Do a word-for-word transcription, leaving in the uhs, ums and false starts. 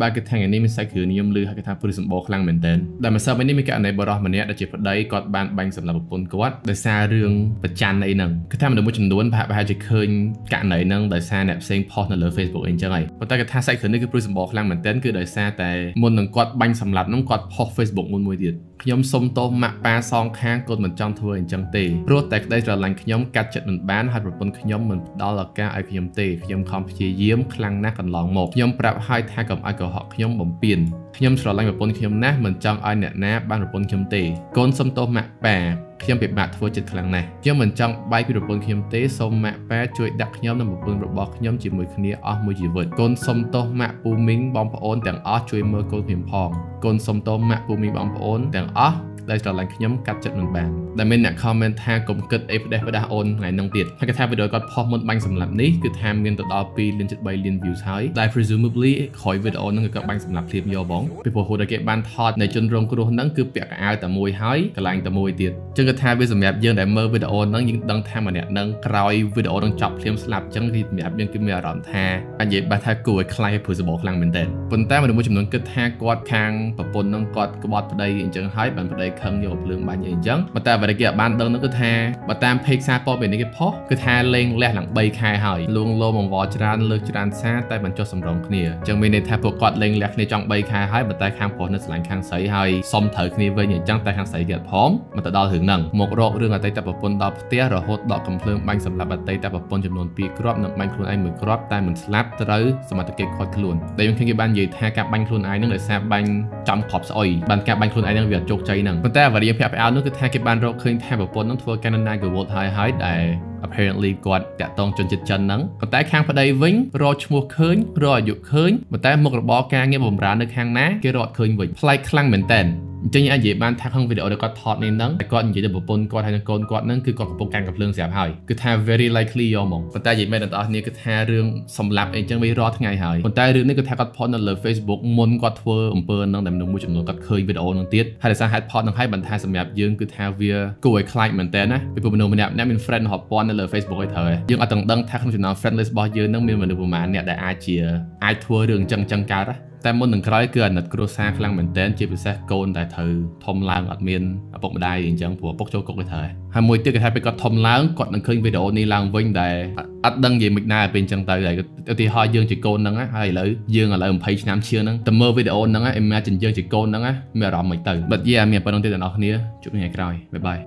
บางกระทั่งอันนี้มันใส่คือนิยมลือหากระทั่งผู้ริสบอคลังเหมือนเดิมแต่มาซาบอันนี้มีการในบรอห์มันเนี่ยได้เจ็บปวดได้กอดบานบังสำหรับปนกวาดได้ซาเรื่องประจันในหนังกระทั่งมันโดนผู้ชมล้วนพาไปหาจะเคยกะในหนังได้ซาแนบเซ็งพอในเรื่องเฟซบุ๊กเองจังไงพอแต่กระทั่งใส่คือนี่คือผู้ริสบอคลังเหมือนเดิมคือได้ซาแต่มนหนังกอดบังสำหรับน้องกอดพอเฟซบุ๊กมนมวยเดือดขยมสมโตมะปลาซองแข้งกดเหมือนจังทัวร์เองจังตีโรตแตกได้ระลังขยมกัดจัดเหมือนบ้านหัดปนขยมเหมือนดอลลาร์แก้วไอขยมตีขยมคอมพิเยี่ยมคลังหน้ากันหลองหมกขยมปรับให้แท้กับก็หอกขยมบ่มเปลี่ยนขยมสระลังแบบปนขยมนะเหมือนจังไอเนี่ยนะบ้านแบบปนขยมเตะก้นสมโตมะแปะขยมเปียกบาดทัวจิตครั้งไหนขยมเหมือนจังใบปีแบบปนขยมเตะสมมะแปะช่วยดักขยมนำแบบปนแบบบอกขยมจีมือคนนี้อ้อมมือจีเวิร์ดก้นสมโตมะปูมิงบอมพะโอนแต่งอ้อช่วยมือก้นขยมพองก้นสมโตมะปูมิงบอมพะโอนแต่งอ้อได้สระลังขยมกัดจัดมันแบนแต่ไม่เนี่ยคอมเมนต์แทนกลมเกิดเอฟได้ประดาโอนไงน้องติดให้กระแทกไปโดยก็พอมดบังสำหรับนี้คือแทมเงินต่อต่อปีเรียนจุดใบเรียนวิวใช้ได้ presumably คอยวิดโอนนั่นคือกับบังสำหรับเรียบยอบองไปโผล่หัวตะเก็บบ้านทอดในจนรวมกลุ่มนั่งคือเปียกอ้ายแต่มวยหายกระลังแต่มวยติดจึงกระแทกไปสำหรับเยอะแต่เมื่อวิดโอนนั่งยิงดังแทมเนี่ยนั่งกรอยวิดโอนนั่งจับเรียมสลับจังรีดแบบยังกินเมียร้อนแทนอันเย็บบาทากูคลายผู้สบอกลังเป็นเด่นปนแต้มมาดูมุมจำนวนกระแทกกอดคางปะปนนั่งกอดกบฏประเดี๋ยวจังหายเป็นประเดี๋ยวคำโยบเรื่องบ้านยังจังมาแต่บรรยากาศบ้านเดิมนั่นก็แทนมาตามเพกซาปอเป็นนี่ก็พอคือแทนเล็งแลกหลังใบคายหอยลุงโลมองวอจรันเลือกจรันแท้แต่บรรจบสำรองเหนือจังมีในแทบปวดกอดเล็งแลกในจังใบคายหอยมาแต่ข้างพอในสลังข้างใสหอยซอมเถิดนี่เวยังจังแต่ข้างใสเกิดพร้อมมาแต่ดาวถึงหนังหมกโรคเรื่องอะไรแต่ปนดาวเตี้ยระหดดอกกำเพลิงบางสำหรับบัตรแต่ปนจำนวนปีครอบหนักบางครูไอเหมือนครอบแต่เหมือนสลับตะลื้อสมัติเก็บคอดขลุ่นแต่ยังเคยกับบ้านใหญ่แทกับบางครูไอนั่งเลยแทบบางจำขอบสอยบางแกบบางครูไอนั่งเวียดจกใจหนังแต่วันนี้พี่ไปเอานึกคือแทกบ้านเราเคยแทบแบบปนต้องทัวร์กันนานๆกับวอลไทไฮได้ apparently กอดแต่ต้องจนจิตจันนังแต่ข้างพอได้วิ่งรอชั่วคืนรออยู่คืนแต่หมกระบอกแกงเงี้ยบ่มร้านในข้างนะเกรอดคืนวิ่งพลายคลั่งเหมือนเต้นจริงๆอาเย็บบ้านแทบทั้งวิดีโอแล้วก็ทอดในนั้นแต่ก่อนอยู่จะแบบปนกอดไทยนังกอนกอดนั่นคือกอดกับโปรแกรมกับเรื่องเสียบหายคือแทบ very likely ยอมมองแต่เย็บไม่แต่ตอนนี้ก็แทบเรื่องสำลับเองจังไม่รอดทั้งไงหายแต่เรื่องนี้ก็แทบกอดพอดนั่นเลย Facebook มนกอดเฟอร์อมเปิลนั่งแต่หนุ่มมือจำนวนก็เคยวิดีโอนั่งติดให้แต่สาหัสพอดนั่งให้บรรทัดสำหรับยืนคือแทบเวียกวยคลายเหมือนแต่นะไปปุ่มโนมันเนี่ยเป็น friend หอบปอนนั่นเลย Facebook ไอ้เธอยังเอาต่างดังแทบทั้งจำนวน friend list บอสยืนนั่งมีเหมือนประมาณเนี่ยแต่อาเจียไอทัวร์เรื่องจังจังการะแต่มนหนึ่งคล้ายเกินนัดกรูซ่าคลังเหมือนเต้นเจ็บแสบโกนแต่เธอทอมล้างอัดเมียนปกมาได้อย่างจังผัวปกโจกกเลยเธอหามวยเตี้ยกระทายไปกอดทอมล้างกอดนังเคยวิดีโอนี่ล้างวิ่งได้อัดดังยิ่งมิดหน้าเป็นจังตายเลยก็ตีหอยยื่นจีโกนนั่งอ่ะอะไรเลยยื่นอะไรผมพายน้ำเชี่ยนั่งแต่เมื่อวิดีโอนั่งอ่ะเอ็มแม่จันยื่นจีโกนนั่งอ่ะเมื่อรอไม่ตื่นบัดเยี่ยมเมียไปนอนเตี้ยแต่นอนคนนี้จุ๊บยังไงกลอยบ๊ายบาย